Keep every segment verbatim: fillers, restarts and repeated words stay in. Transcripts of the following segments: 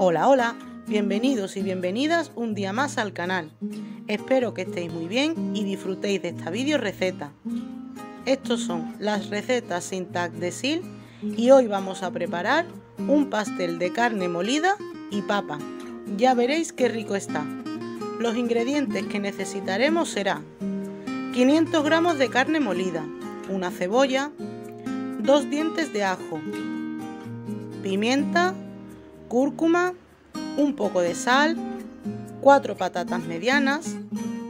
Hola, hola, bienvenidos y bienvenidas un día más al canal. Espero que estéis muy bien y disfrutéis de esta video receta. Estos son las recetas sin tag de Sil y hoy vamos a preparar un pastel de carne molida y papa. Ya veréis qué rico está. Los ingredientes que necesitaremos serán quinientos gramos de carne molida, una cebolla, dos dientes de ajo, pimienta, cúrcuma, un poco de sal, cuatro patatas medianas,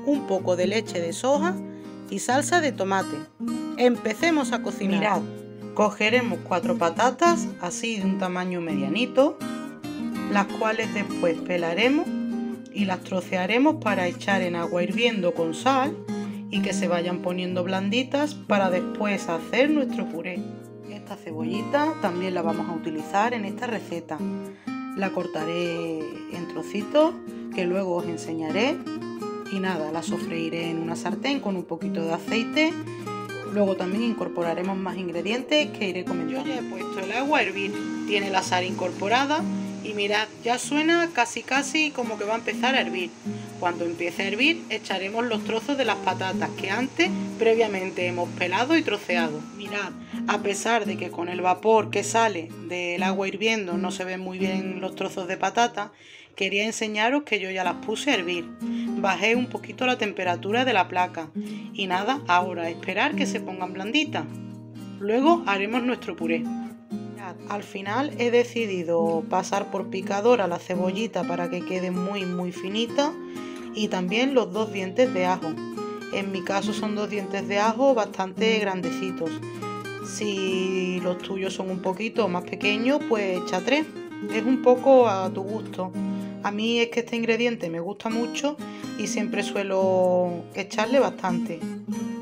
un poco de leche de soja y salsa de tomate. Empecemos a cocinar. Mirad, cogeremos cuatro patatas así de un tamaño medianito, las cuales después pelaremos y las trocearemos para echar en agua hirviendo con sal y que se vayan poniendo blanditas para después hacer nuestro puré. Esta cebollita también la vamos a utilizar en esta receta. La cortaré en trocitos que luego os enseñaré y nada, la sofreiré en una sartén con un poquito de aceite. Luego también incorporaremos más ingredientes que iré comentando. Yo ya he puesto el agua a hervir, tiene la sal incorporada y mirad, ya suena casi casi como que va a empezar a hervir. Cuando empiece a hervir echaremos los trozos de las patatas que antes previamente hemos pelado y troceado. Mirad, a pesar de que con el vapor que sale del agua hirviendo no se ven muy bien los trozos de patata, quería enseñaros que yo ya las puse a hervir. Bajé un poquito la temperatura de la placa y nada, ahora esperar que se pongan blanditas. Luego haremos nuestro puré. Al final he decidido pasar por picadora la cebollita para que quede muy muy finita y también los dos dientes de ajo. En mi caso son dos dientes de ajo bastante grandecitos. Si los tuyos son un poquito más pequeños, pues echa tres. Es un poco a tu gusto. A mí es que este ingrediente me gusta mucho y siempre suelo echarle bastante.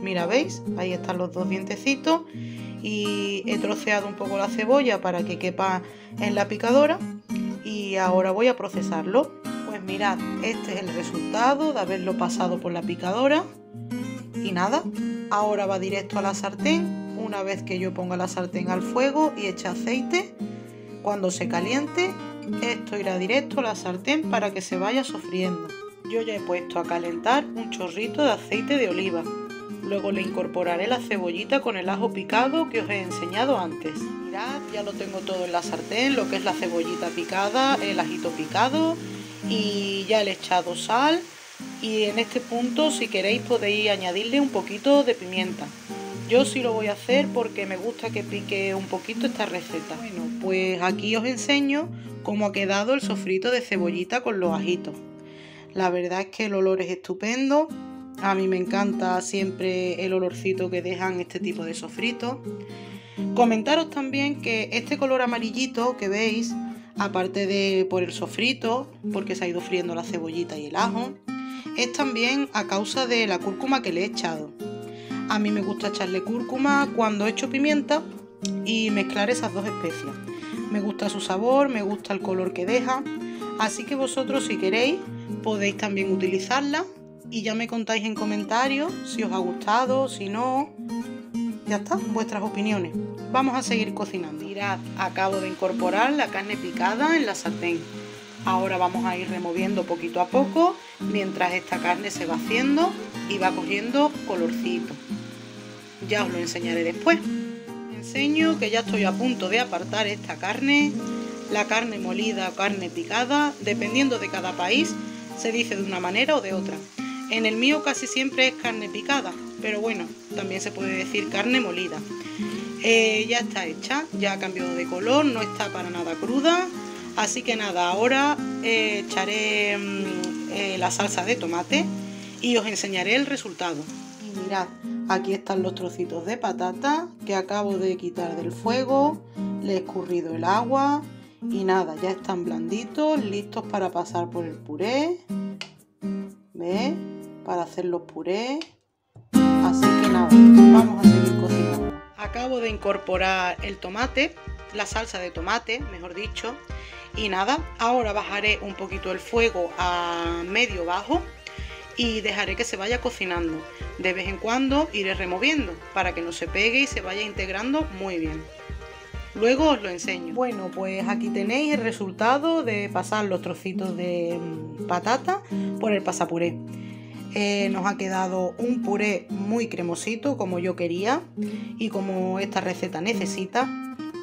Mira, ¿veis? Ahí están los dos dientecitos. Y he troceado un poco la cebolla para que quepa en la picadora y ahora voy a procesarlo. Pues mirad, este es el resultado de haberlo pasado por la picadora y nada, ahora va directo a la sartén. Una vez que yo ponga la sartén al fuego y eche aceite, cuando se caliente esto irá directo a la sartén para que se vaya sofriendo. Yo ya he puesto a calentar un chorrito de aceite de oliva. Luego le incorporaré la cebollita con el ajo picado que os he enseñado antes. Mirad, ya lo tengo todo en la sartén, lo que es la cebollita picada, el ajito picado y ya le he echado sal. Y en este punto, si queréis, podéis añadirle un poquito de pimienta. Yo sí lo voy a hacer porque me gusta que pique un poquito esta receta. Bueno, pues aquí os enseño cómo ha quedado el sofrito de cebollita con los ajitos. La verdad es que el olor es estupendo. A mí me encanta siempre el olorcito que dejan este tipo de sofritos. Comentaros también que este color amarillito que veis, aparte de por el sofrito, porque se ha ido friendo la cebollita y el ajo, es también a causa de la cúrcuma que le he echado. A mí me gusta echarle cúrcuma cuando echo pimienta y mezclar esas dos especias. Me gusta su sabor, me gusta el color que deja, así que vosotros si queréis podéis también utilizarla. Y ya me contáis en comentarios si os ha gustado, si no, ya está, vuestras opiniones. Vamos a seguir cocinando. Mirad, acabo de incorporar la carne picada en la sartén. Ahora vamos a ir removiendo poquito a poco mientras esta carne se va haciendo y va cogiendo colorcito. Ya os lo enseñaré después. Os enseño que ya estoy a punto de apartar esta carne. La carne molida o carne picada, dependiendo de cada país, se dice de una manera o de otra. En el mío casi siempre es carne picada, pero bueno, también se puede decir carne molida. Eh, ya está hecha, ya ha cambiado de color, no está para nada cruda. Así que nada, ahora eh, echaré eh, la salsa de tomate y os enseñaré el resultado. Y mirad, aquí están los trocitos de patata que acabo de quitar del fuego, le he escurrido el agua y nada, ya están blanditos, listos para pasar por el puré. ¿Ves? Para hacer los purés, así que nada, vamos a seguir cocinando. Acabo de incorporar el tomate, la salsa de tomate, mejor dicho, y nada, ahora bajaré un poquito el fuego a medio bajo y dejaré que se vaya cocinando. De vez en cuando iré removiendo para que no se pegue y se vaya integrando muy bien. Luego os lo enseño. Bueno, pues aquí tenéis el resultado de pasar los trocitos de patata por el pasapuré. Eh, nos ha quedado un puré muy cremosito, como yo quería y como esta receta necesita.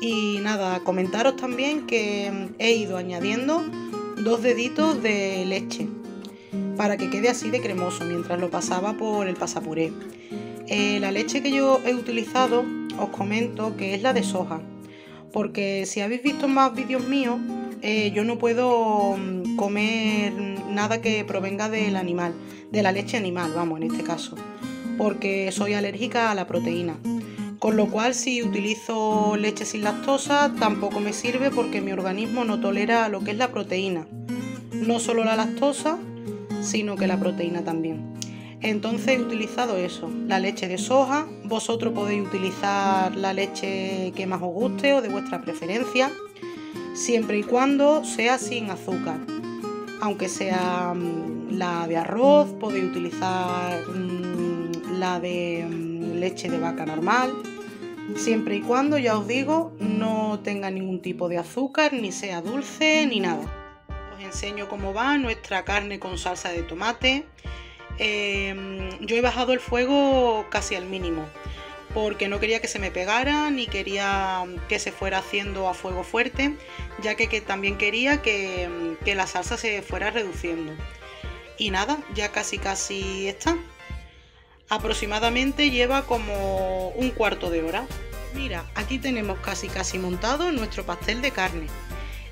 Y nada, comentaros también que he ido añadiendo dos deditos de leche para que quede así de cremoso mientras lo pasaba por el pasapuré. Eh, la leche que yo he utilizado os comento que es la de soja, porque si habéis visto más vídeos míos, eh, yo no puedo comer nada que provenga del animal, de la leche animal, vamos, en este caso, porque soy alérgica a la proteína. Con lo cual, si utilizo leche sin lactosa, tampoco me sirve porque mi organismo no tolera lo que es la proteína. No solo la lactosa, sino que la proteína también. Entonces he utilizado eso, la leche de soja. Vosotros podéis utilizar la leche que más os guste o de vuestra preferencia, siempre y cuando sea sin azúcar. Aunque sea la de arroz, podéis utilizar la de leche de vaca normal, siempre y cuando, ya os digo, no tenga ningún tipo de azúcar, ni sea dulce, ni nada. Os enseño cómo va nuestra carne con salsa de tomate. Eh, yo he bajado el fuego casi al mínimo, porque no quería que se me pegara, ni quería que se fuera haciendo a fuego fuerte, ya que, que también quería que, que la salsa se fuera reduciendo. Y nada, ya casi casi está. Aproximadamente lleva como un cuarto de hora. Mira, aquí tenemos casi casi montado nuestro pastel de carne.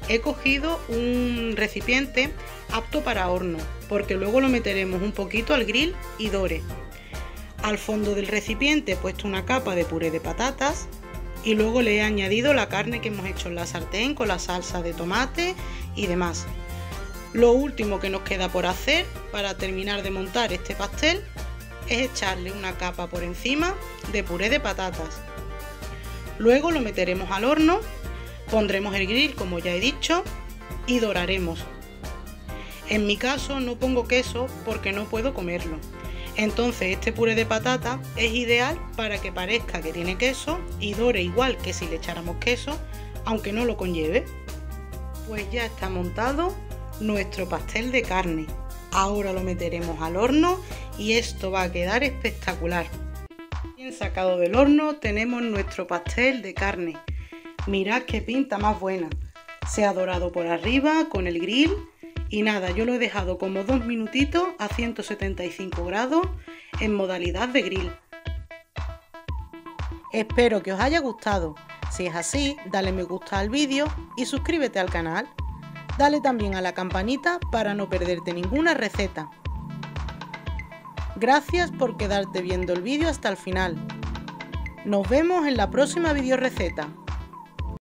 He cogido un recipiente apto para horno, porque luego lo meteremos un poquito al grill y dore. Al fondo del recipiente he puesto una capa de puré de patatas y luego le he añadido la carne que hemos hecho en la sartén con la salsa de tomate y demás. Lo último que nos queda por hacer para terminar de montar este pastel es echarle una capa por encima de puré de patatas. Luego lo meteremos al horno, pondremos el grill como ya he dicho y doraremos. En mi caso no pongo queso porque no puedo comerlo. Entonces este puré de patata es ideal para que parezca que tiene queso y dore igual que si le echáramos queso, aunque no lo conlleve. Pues ya está montado nuestro pastel de carne. Ahora lo meteremos al horno y esto va a quedar espectacular. Bien sacado del horno tenemos nuestro pastel de carne. Mirad qué pinta más buena. Se ha dorado por arriba con el grill. Y nada, yo lo he dejado como dos minutitos a ciento setenta y cinco grados en modalidad de grill. Espero que os haya gustado. Si es así, dale me gusta al vídeo y suscríbete al canal. Dale también a la campanita para no perderte ninguna receta. Gracias por quedarte viendo el vídeo hasta el final. Nos vemos en la próxima videoreceta.